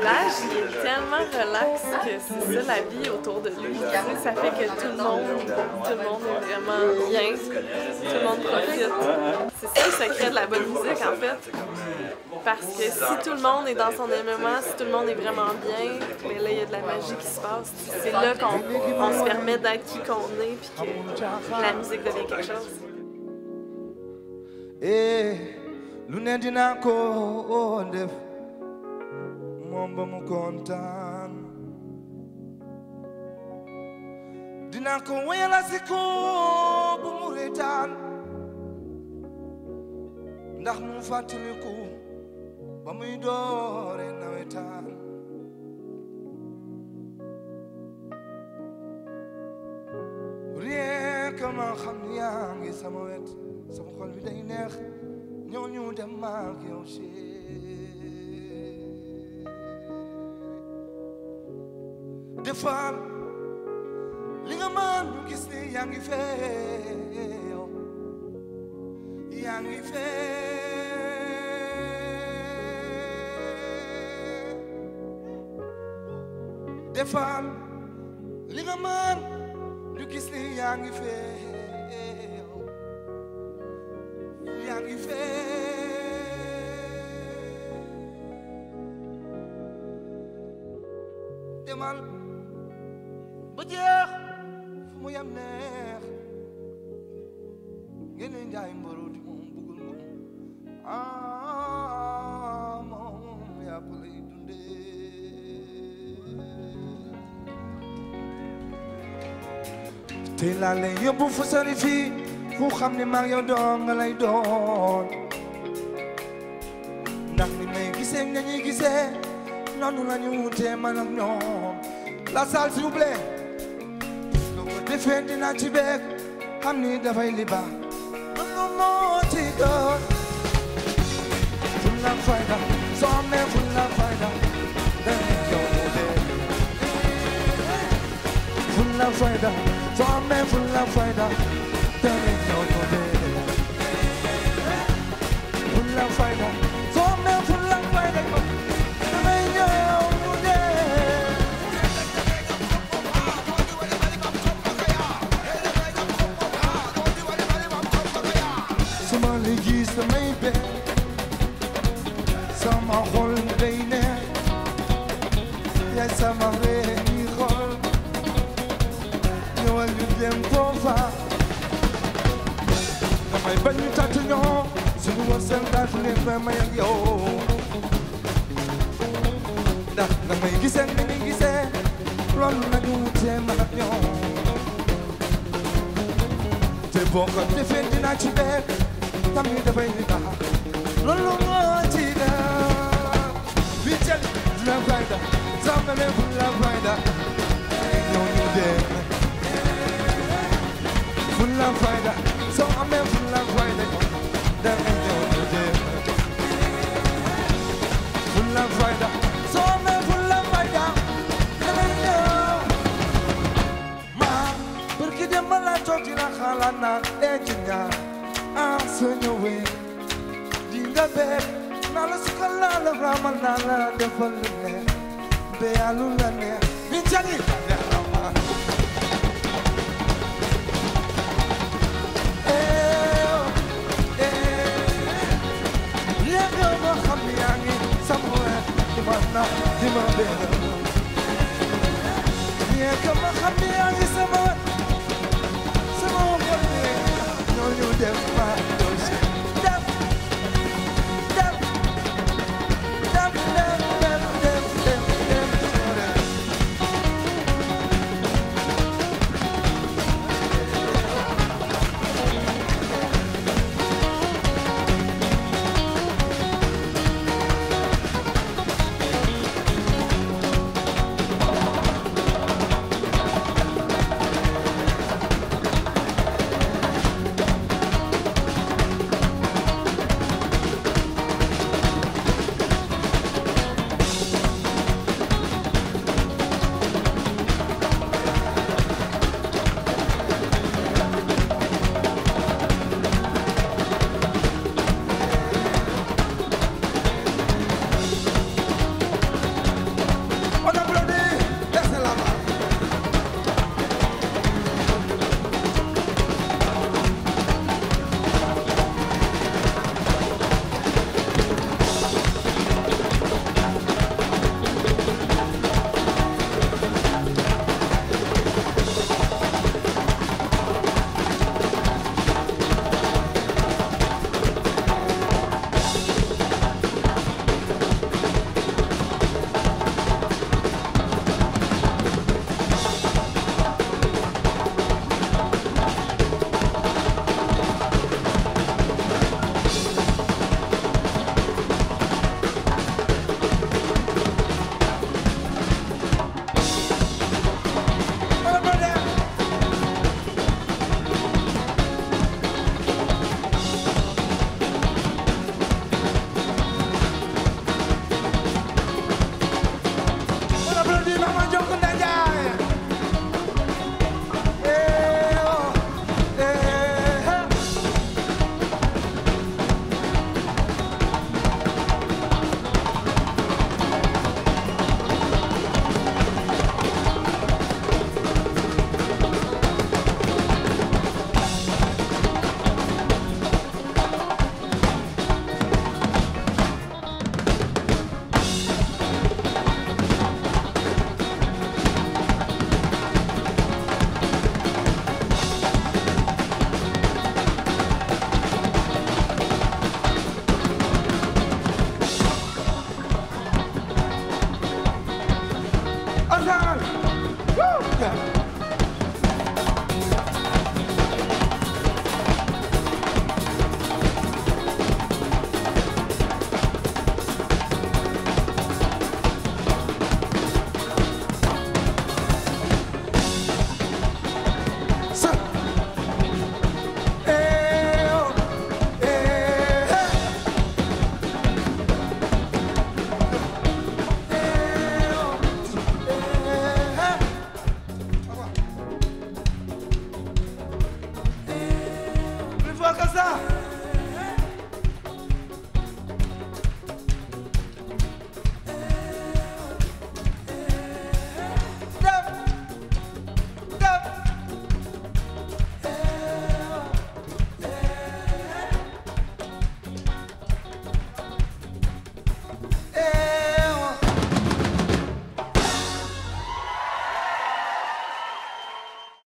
Élage, il est tellement relax que c'est ça la vie autour de lui. Ça fait que tout le monde est vraiment bien, tout le monde profite. C'est ça le secret de la bonne musique en fait. Parce que si tout le monde est dans son élément, si tout le monde est vraiment bien, mais là il y a de la magie qui se passe. C'est là qu'on se permet d'être qui qu'on est puis que la musique devient quelque chose. Lune dina ko ondef mom ba mu kontaan dina ko wayala siko bu mu retaan ndax mu fàttaliku ba muy doore nawetaan rien que ma xam yaa ngi sama wet sama xol bi day neex. Ñooñu dem ak yow chéri defal li nga mën ñu gis ne yaa ngi fee defal li nga mën ñu gis ne yaa ngi fee demal ba jeex fu mu yam neex ngeen njaay mboro di moom bugul moom moom yaa lay dundee tey laa lay yóbbu fu sori fii fu xam ne maa ngi yow dong lay doon ndax ni may gisee nañuy gisee noonu la ñu wutee man ak ñoom la salle s'il vous plaît loo ko defee dinaa ci beeg xam ni dafay li baax man nga moo ci doon Foula ak Fayda soo amee Foula ak Fayda danañ yow mu dee Foula ak Fayda soo amee Foula ak Fayda danañ yow mu dee Foula ak Fayda